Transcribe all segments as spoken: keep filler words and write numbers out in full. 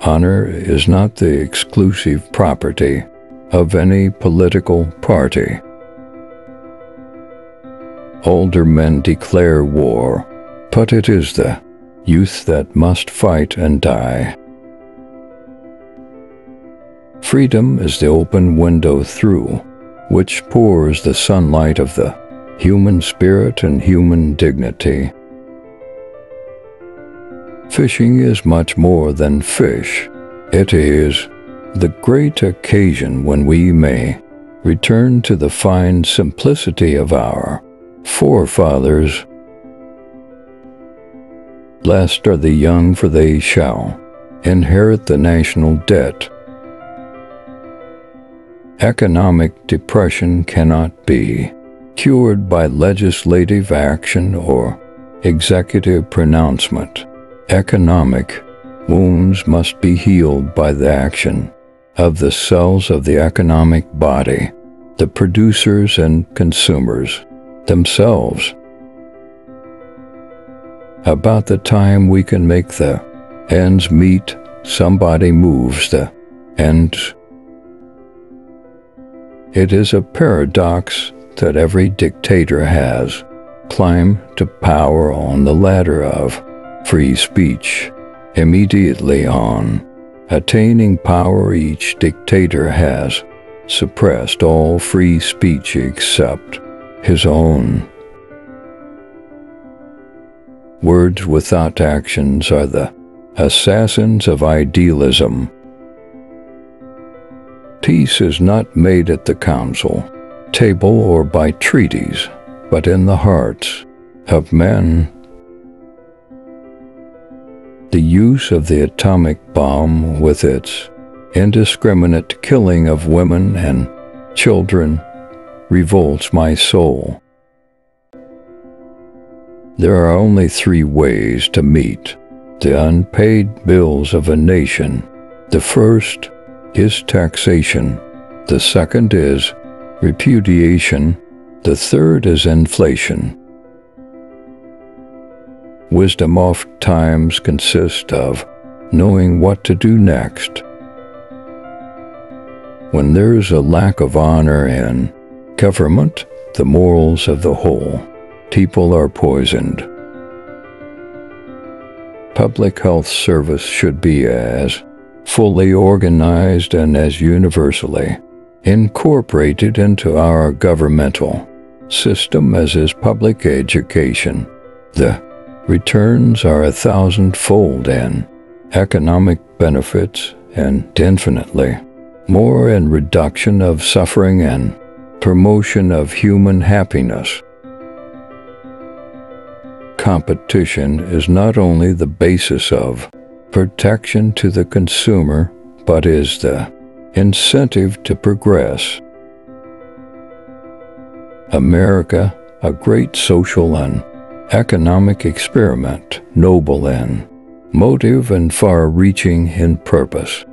Honor is not the exclusive property of any political party. Older men declare war, but it is the youth that must fight and die. Freedom is the open window through which pours the sunlight of the human spirit and human dignity. Fishing is much more than fish. It is the great occasion when we may return to the fine simplicity of our forefathers. Blessed are the young, for they shall inherit the national debt. Economic depression cannot be cured by legislative action or executive pronouncement. Economic wounds must be healed by the action of the cells of the economic body, the producers and consumers themselves. About the time we can make the ends meet, somebody moves the ends. It is a paradox that every dictator has climbed to power on the ladder of free speech. Immediately on attaining power, each dictator has suppressed all free speech except his own. Words without actions are the assassins of idealism. Peace is not made at the council table or by treaties, but in the hearts of men. The use of the atomic bomb, with its indiscriminate killing of women and children, revolts my soul. There are only three ways to meet the unpaid bills of a nation. The first is taxation, the second is repudiation, the third is inflation. Wisdom oftentimes consists of knowing what to do next. When there is a lack of honor in government, the morals of the whole people are poisoned. Public health service should be as fully organized and as universally incorporated into our governmental system as is public education. The returns are a thousandfold in economic benefits and infinitely more in reduction of suffering and promotion of human happiness. Competition is not only the basis of protection to the consumer, but is the incentive to progress. America, a great social and economic experiment, noble in motive and far-reaching in purpose.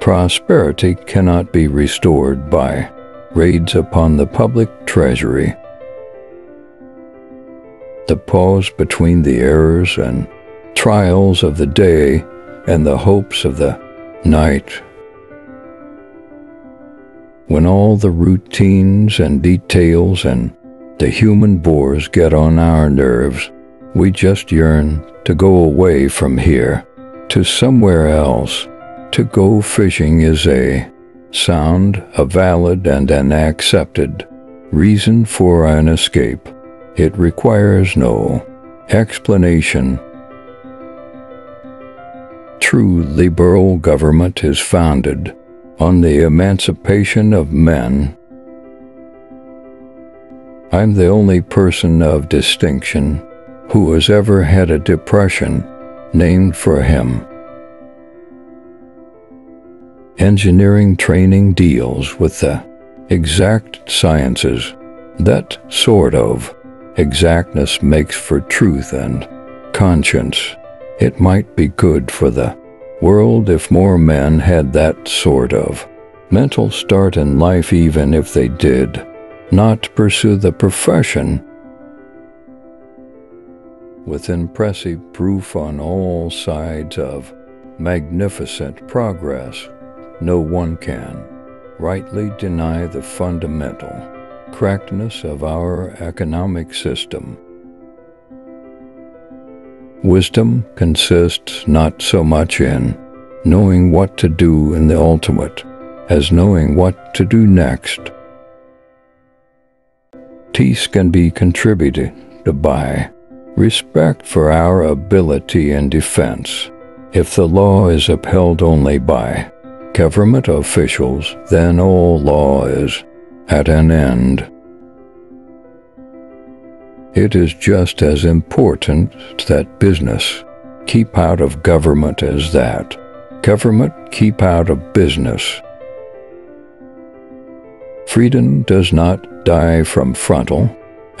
Prosperity cannot be restored by raids upon the public treasury. The pause between the errors and trials of the day and the hopes of the night, when all the routines and details and the human bores get on our nerves, we just yearn to go away from here to somewhere else. To go fishing is a sound, a valid and an accepted reason for an escape. It requires no explanation. True liberal government is founded on the emancipation of men. I'm the only person of distinction who has ever had a depression named for him. Engineering training deals with the exact sciences. That sort of exactness makes for truth and conscience. It might be good for the world if more men had that sort of mental start in life, even if they did not pursue the profession. with impressive proof on all sides of magnificent progress, no one can rightly deny the fundamental correctness of our economic system. Wisdom consists not so much in knowing what to do in the ultimate as knowing what to do next. Peace can be contributed by respect for our ability and defense. If the law is upheld only by government officials, then all law is at an end. It is just as important that business keep out of government as that government keep out of business. Freedom does not die from frontal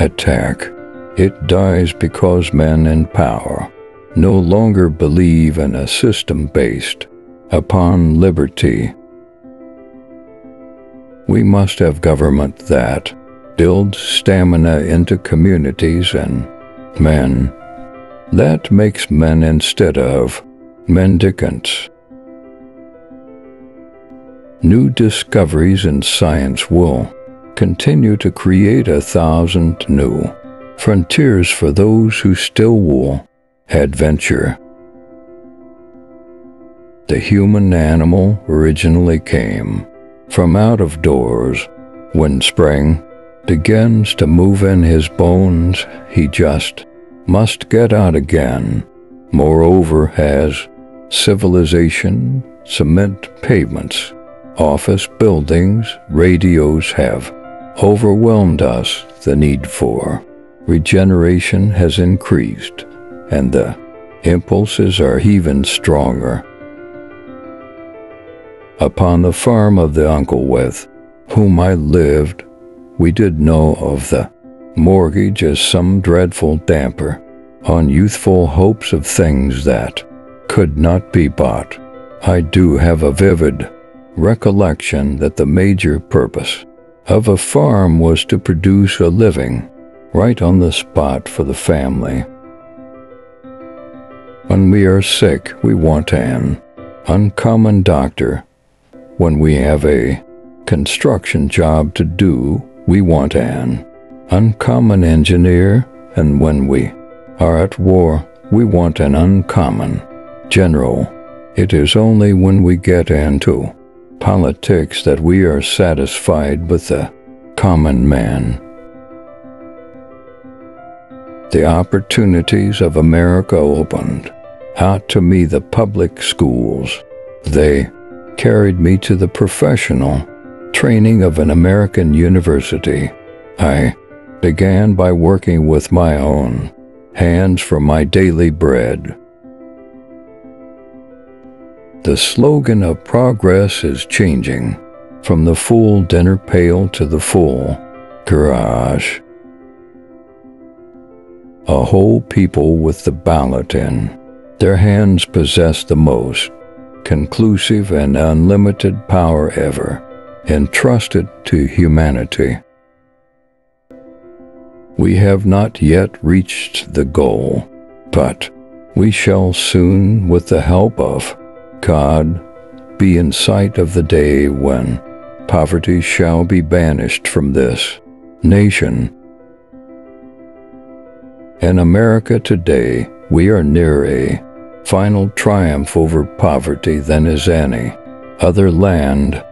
attack. It dies because men in power no longer believe in a system based upon liberty. We must have government that builds stamina into communities and men, that makes men instead of mendicants. New discoveries in science will continue to create a thousand new frontiers for those who still will adventure. The human animal originally came from out of doors. When spring begins to move in his bones, he just must get out again. Moreover, as civilization, cement pavements, office buildings, radios have overwhelmed us, the need for regeneration has increased, and the impulses are even stronger. Upon the farm of the uncle with whom I lived, we did know of the mortgage as some dreadful damper on youthful hopes of things that could not be bought. I do have a vivid recollection that the major purpose of a farm was to produce a living right on the spot for the family. When we are sick, we want an uncommon doctor. When we have a construction job to do, we want an uncommon engineer. And when we are at war, we want an uncommon general. It is only when we get into politics that we are satisfied with the common man. The opportunities of America opened out to me the public schools. They carried me to the professional training of an American university. I began by working with my own hands for my daily bread. The slogan of progress is changing from the full dinner pail to the full garage. A whole people with the ballot in their hands possess the most conclusive and unlimited power ever entrusted to humanity. We have not yet reached the goal, but we shall soon, with the help of God, be in sight of the day when poverty shall be banished from this nation. In America today, we are nearer a final triumph over poverty than is any other land.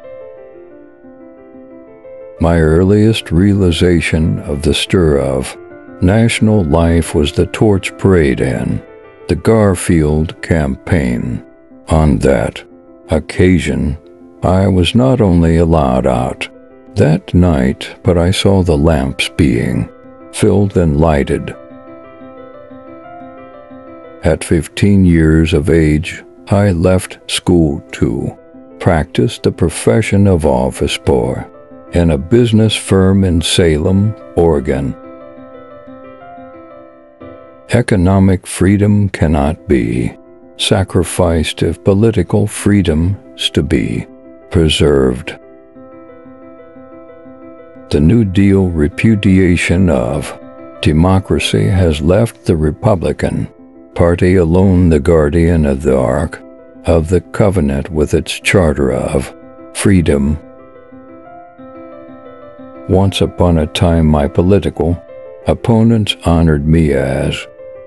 My earliest realization of the stir of national life was the torch parade and the Garfield campaign. On that occasion, I was not only allowed out that night, but I saw the lamps being filled and lighted. At fifteen years of age, I left school to practice the profession of office boy in a business firm in Salem, Oregon. Economic freedom cannot be sacrificed if political freedom is to be preserved. The New Deal repudiation of democracy has left the Republican Party alone the guardian of the Ark, of the covenant with its charter of freedom. Once upon a time my political opponents honored me as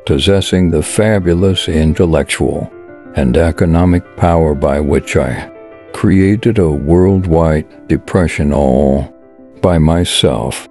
possessing the fabulous intellectual and economic power by which I created a worldwide depression all by myself.